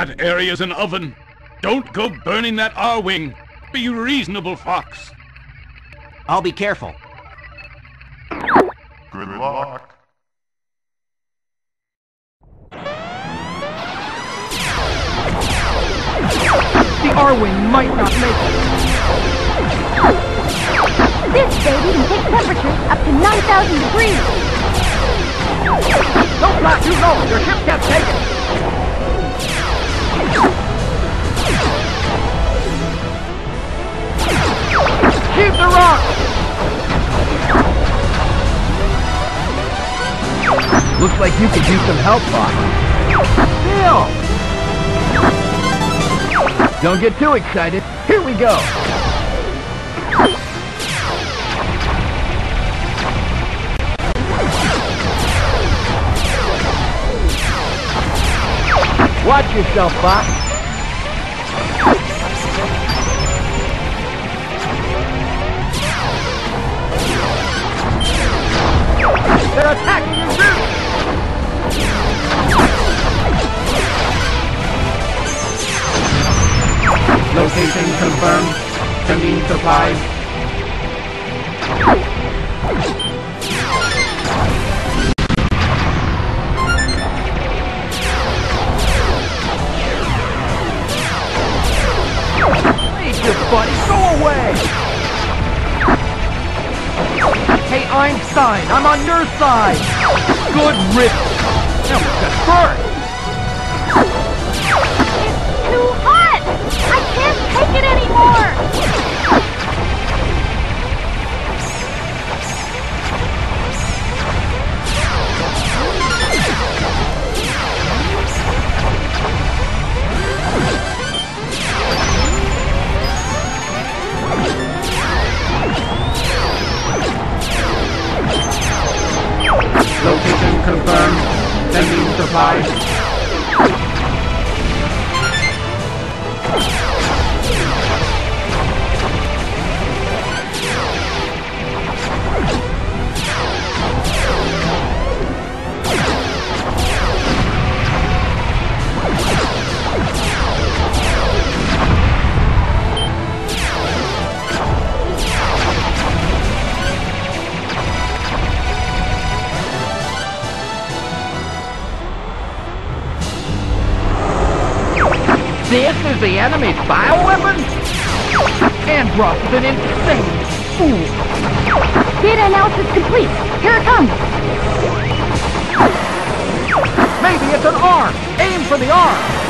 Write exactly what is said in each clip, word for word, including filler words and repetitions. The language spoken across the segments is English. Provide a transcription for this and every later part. That area's an oven. Don't go burning that R-wing. Be reasonable, Fox. I'll be careful. Good luck. The R-wing might not make it. This baby can take temperatures up to nine thousand degrees. Don't fly too low, your ship can't take it! Keep the rock! Looks like you could use some help, Fox. Still! Don't get too excited. Here we go! Watch yourself, Fox. They're attacking your route! Location confirmed. Sending supplies. Buddy, go away! Hey, Einstein, I'm on your side! Good riddance! That was just burn! It's too hot! I can't take it anymore! Location confirmed. Sending supplies. This is the enemy's bioweapon? Andross is an insane fool. Data analysis complete. Here it comes. Maybe it's an arm. Aim for the arm.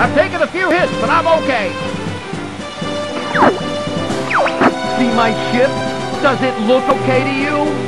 I've taken a few hits, but I'm okay. See my ship? Does it look okay to you?